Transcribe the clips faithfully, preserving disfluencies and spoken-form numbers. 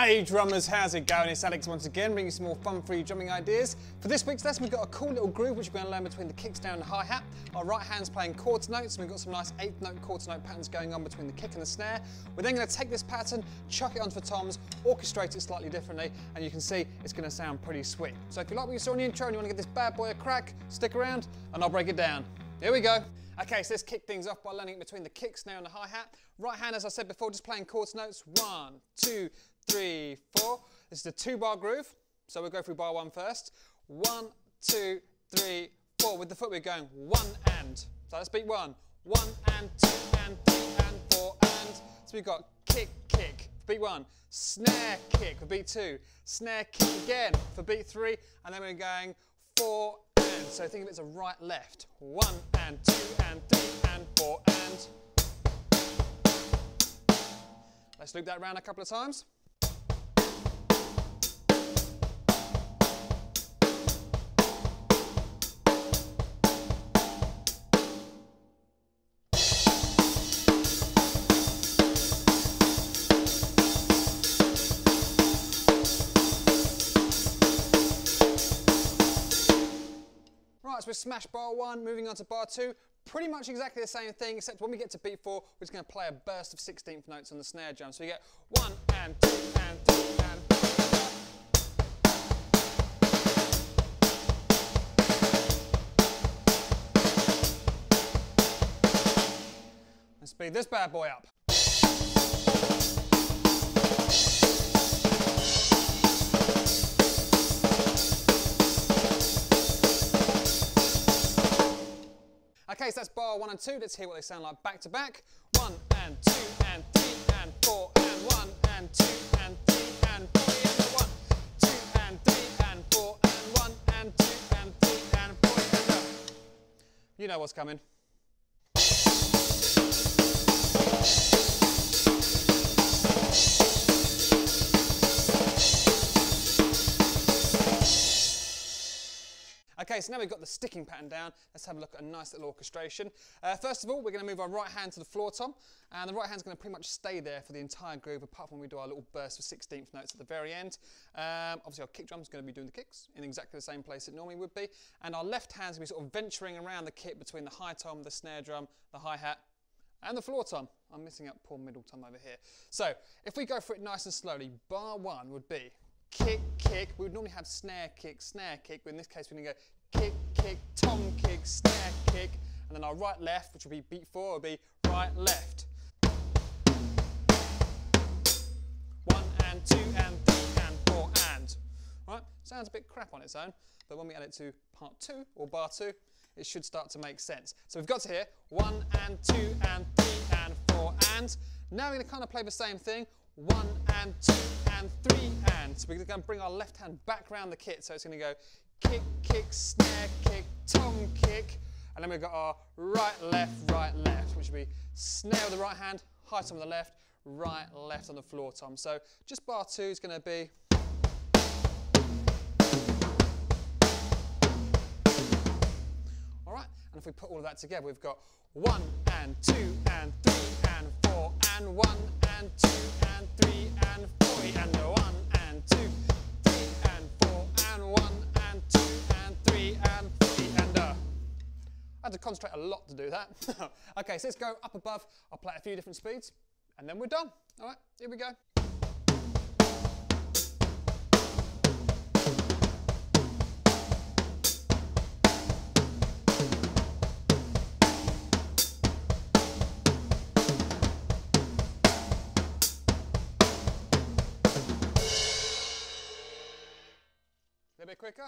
Hey drummers, how's it going? It's Alex once again, bringing some more fun free drumming ideas. For this week's lesson, we've got a cool little groove which we're going to learn between the kickstand and the hi-hat. Our right hand's playing quarter notes, and we've got some nice eighth note, quarter note patterns going on between the kick and the snare. We're then going to take this pattern, chuck it onto the toms, orchestrate it slightly differently, and you can see it's going to sound pretty sweet. So if you like what you saw in the intro and you want to give this bad boy a crack, stick around and I'll break it down. Here we go. Okay, so let's kick things off by learning it between the kick, snare and the hi-hat. Right hand, as I said before, just playing quarter notes. One, two, three, four. This is a two bar groove, so we'll go through bar one first. One, two, three, four. With the foot we're going one and. So let's beat one. One and, two and, three and, four and. So we've got kick, kick for beat one. Snare kick for beat two. Snare kick again for beat three. And then we're going four and. So think of it as a right, left. One and, two and, three and, four and. Let's loop that around a couple of times. Right, so we've smashed bar one, moving on to bar two. Pretty much exactly the same thing, except when we get to beat four, we're just going to play a burst of sixteenth notes on the snare drum. So you get one and two and three and four. Let's speed this bad boy up. Okay, so that's bar one and two. Let's hear what they sound like back to back. One and two and three and four and one and two and three and three and one. Two and three and four and one and two and three and four and one. You know what's coming. Okay, so now we've got the sticking pattern down, let's have a look at a nice little orchestration. Uh, first of all, we're going to move our right hand to the floor tom, and the right hand's going to pretty much stay there for the entire groove, apart from when we do our little burst of sixteenth notes at the very end. Um, obviously, our kick drum's going to be doing the kicks in exactly the same place it normally would be, and our left hand's going to be sort of venturing around the kit between the high tom, the snare drum, the hi-hat, and the floor tom. I'm missing out poor middle tom over here. So, if we go for it nice and slowly, bar one would be kick, kick. We would normally have snare kick, snare kick, but in this case we're going to go kick, kick, tom kick, snare kick, and then our right, left, which would be beat four, would be right, left. One and two and three and four and. Right, sounds a bit crap on its own, but when we add it to part two, or bar two, it should start to make sense. So we've got to here, one and two and three and four and. Now we're going to kind of play the same thing. One and two and three and. So we're going to bring our left hand back round the kit. So it's going to go kick, kick, snare, kick, tom, kick. And then we've got our right, left, right, left, which would be snare with the right hand, high tom on the left, right, left on the floor tom. So just bar two is going to be. All right, and if we put all of that together, we've got one and two and three and four and one and two and three and four and one and two, three and four and one and two and three and three and uh. I had to concentrate a lot to do that. Okay, so let's go up above. I'll play a few different speeds and then we're done. All right, here we go. A bit quicker.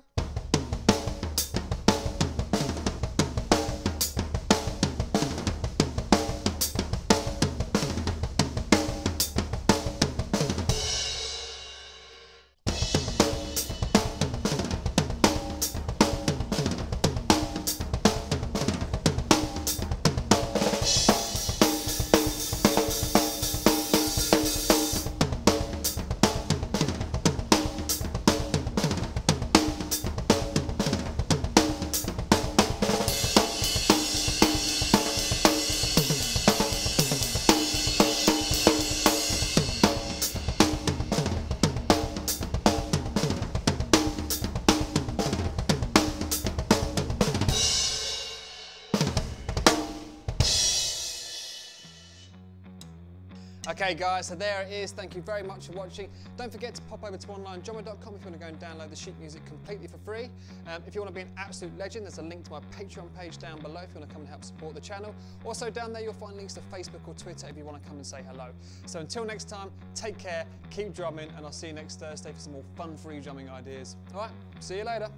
Okay guys, so there it is. Thank you very much for watching. Don't forget to pop over to online drummer dot com if you want to go and download the sheet music completely for free. Um, if you want to be an absolute legend, there's a link to my Patreon page down below if you want to come and help support the channel. Also down there you'll find links to Facebook or Twitter if you want to come and say hello. So until next time, take care, keep drumming, and I'll see you next Thursday for some more fun free drumming ideas. Alright, see you later.